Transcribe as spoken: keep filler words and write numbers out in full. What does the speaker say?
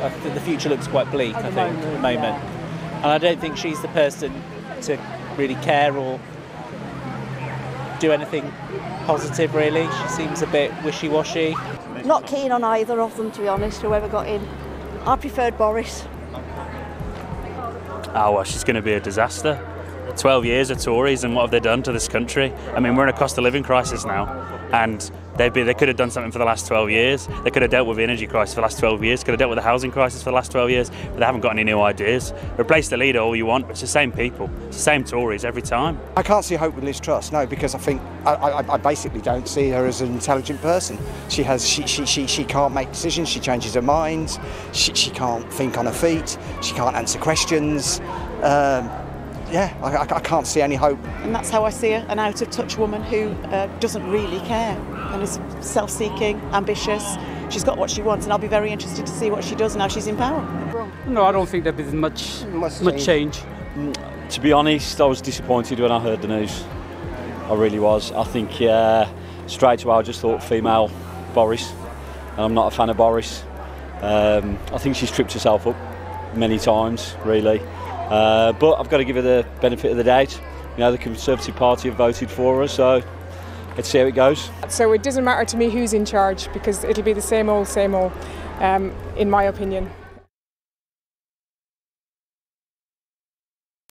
I think the future looks quite bleak, I think, moment, at the moment. Yeah. And I don't think she's the person to really care or do anything positive, really. She seems a bit wishy-washy. Not keen on either of them, to be honest, whoever got in. I preferred Boris. Oh, well, she's going to be a disaster. twelve years of Tories, and what have they done to this country? I mean, we're in a cost of living crisis now, and they'd be, they could have done something for the last twelve years. They could have dealt with the energy crisis for the last twelve years, could have dealt with the housing crisis for the last twelve years, but they haven't got any new ideas. Replace the leader all you want, but it's the same people, it's the same Tories every time. I can't see hope with Liz Truss, no, because I think, I, I, I basically don't see her as an intelligent person. She has, she, she, she, she can't make decisions, she changes her mind, she, she can't think on her feet, she can't answer questions. Um, Yeah, I, I can't see any hope. And that's how I see her, an out-of-touch woman who uh, doesn't really care and is self-seeking, ambitious. She's got what she wants, and I'll be very interested to see what she does now she's in power. No, I don't think there'll be much, much, much change. change. To be honest, I was disappointed when I heard the news. I really was. I think uh, straight away I just thought female Boris, and I'm not a fan of Boris. Um, I think she's tripped herself up many times, really. Uh, but I've got to give her the benefit of the doubt. You know, the Conservative Party have voted for her, so let's see how it goes. So it doesn't matter to me who's in charge, because it'll be the same old, same old, um, in my opinion.